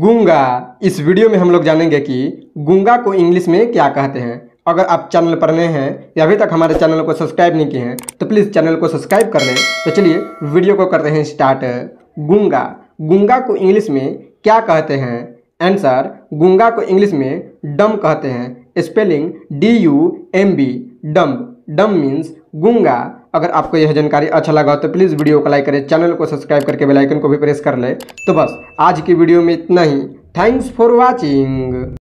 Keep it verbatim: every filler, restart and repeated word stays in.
गूंगा। इस वीडियो में हम लोग जानेंगे कि गूंगा को इंग्लिश में क्या कहते हैं। अगर आप चैनल पर नए हैं या अभी तक हमारे चैनल को सब्सक्राइब नहीं किए हैं तो प्लीज़ चैनल को सब्सक्राइब कर लें। तो चलिए वीडियो को करते हैं स्टार्ट। गूंगा, गूंगा को इंग्लिश में क्या कहते हैं? आंसर, गूंगा को इंग्लिश में डम कहते हैं। Spelling D U M B, dumb. Dumb means गूंगा। अगर आपको यह जानकारी अच्छा लगा तो प्लीज़ वीडियो को लाइक करें, चैनल को सब्सक्राइब करके बेल आइकन को भी प्रेस कर लें। तो बस आज की वीडियो में इतना ही। Thanks for watching.